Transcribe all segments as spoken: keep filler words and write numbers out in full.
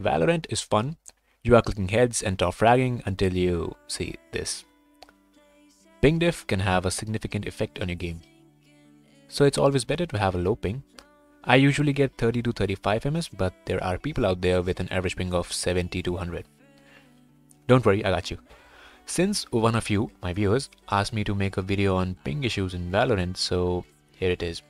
Valorant is fun. You are clicking heads and top fragging until you see this. Ping diff can have a significant effect on your game, so it's always better to have a low ping. I usually get thirty to thirty-five M S, but there are people out there with an average ping of seventy to one hundred. Don't worry, I got you. Since one of you, my viewers, asked me to make a video on ping issues in Valorant, so here it is.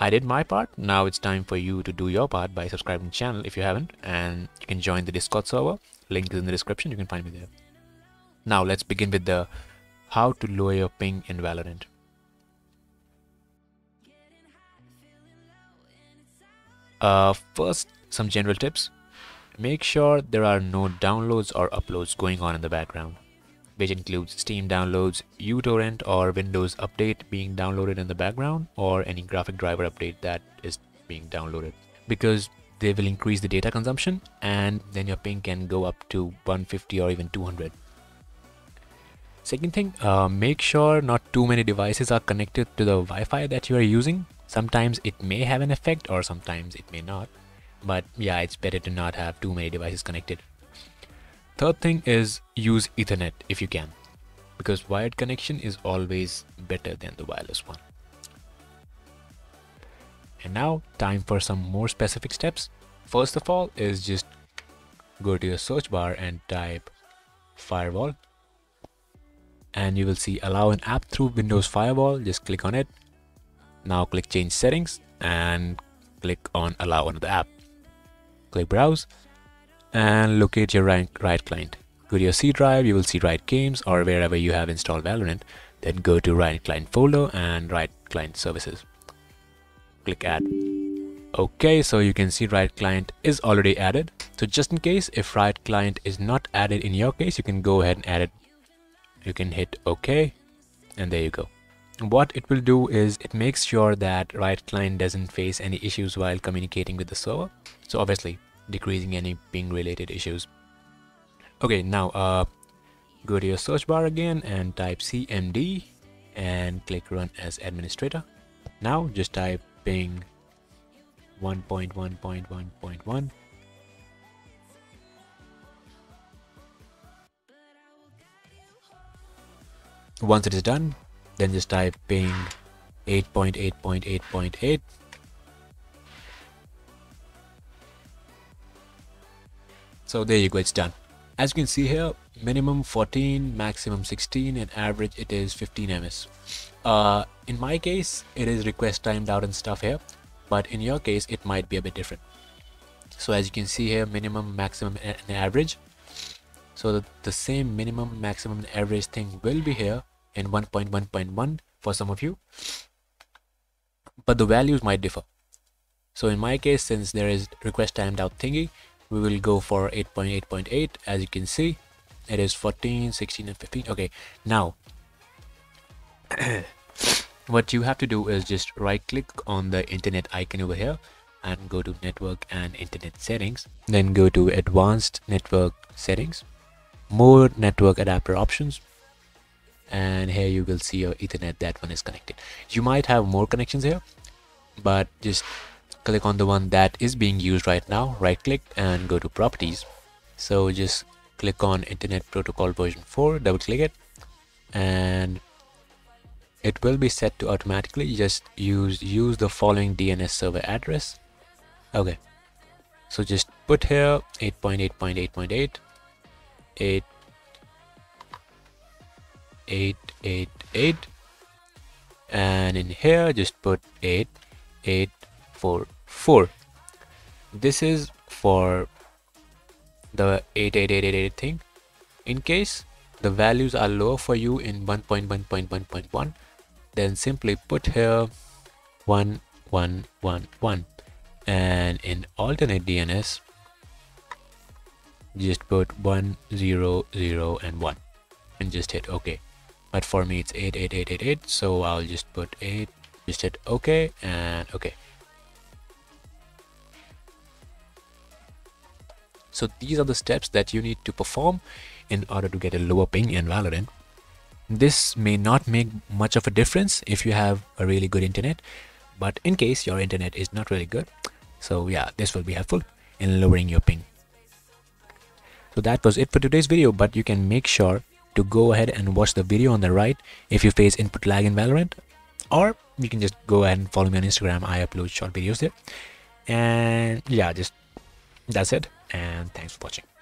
I did my part, now it's time for you to do your part by subscribing to the channel if you haven't, and you can join the Discord server, link is in the description, you can find me there. Now let's begin with the how to lower your ping in Valorant. Uh, first, some general tips. Make sure there are no downloads or uploads going on in the background, which includes Steam downloads, uTorrent or Windows update being downloaded in the background, or any graphic driver update that is being downloaded, because they will increase the data consumption and then your ping can go up to one fifty or even two hundred. Second thing, uh, make sure not too many devices are connected to the Wi-Fi that you are using. Sometimes it may have an effect or sometimes it may not, but yeah, it's better to not have too many devices connected. Third thing is use Ethernet if you can, because wired connection is always better than the wireless one. And now time for some more specific steps. First of all is just go to your search bar and type firewall, and you will see allow an app through Windows Firewall. Just click on it. Now click change settings and click on allow another app. Click browse and locate your Riot client. Go to your C drive, you will see Riot Games or wherever you have installed Valorant. Then go to Riot client folder and Riot client services. Click add. Okay, so you can see Riot client is already added. So just in case if Riot client is not added in your case, you can go ahead and add it. You can hit OK and there you go. What it will do is it makes sure that Riot client doesn't face any issues while communicating with the server, so obviously decreasing any ping related issues. Okay, now uh, go to your search bar again and type C M D and click run as administrator. Now just type ping one point one point one point one. Once it is done, then just type ping eight point eight point eight point eight. So there you go, it's done. As you can see here, minimum fourteen, maximum sixteen, and average it is fifteen M S. Uh, in my case, it is request timed out and stuff here, but in your case, it might be a bit different. So as you can see here, minimum, maximum, and average. So the, the same minimum, maximum, and average thing will be here in one point one point one for some of you, but the values might differ. So in my case, since there is request timed out thingy, we will go for eight point eight point eight. As you can see, it is fourteen, sixteen, and fifteen. Okay, now what you have to do is just right click on the internet icon over here and go to network and internet settings, then go to advanced network settings, more network adapter options, and here you will see your Ethernet, that one is connected. You might have more connections here, but just click on the one that is being used right now, right click and go to properties. So just click on internet protocol version four, double click it, and it will be set to automatically just use use the following D N S server address. Okay, so just put here eight point eight point eight point eight, eight eight eight, and in here just put eight eight four four. This is for the eight eight eight eight eight thing. In case the values are lower for you in one point one point one point one, then simply put here one one one one, and in alternate D N S just put one zero zero and one and just hit OK. But for me it's eight eight eight eight eight, so I'll just put eight, just hit OK and OK. So these are the steps that you need to perform in order to get a lower ping in Valorant. This may not make much of a difference if you have a really good internet, but in case your internet is not really good, so yeah, this will be helpful in lowering your ping. So that was it for today's video, but you can make sure to go ahead and watch the video on the right if you face input lag in Valorant, or you can just go ahead and follow me on Instagram. I upload short videos there. And yeah, just that's it, and thanks for watching.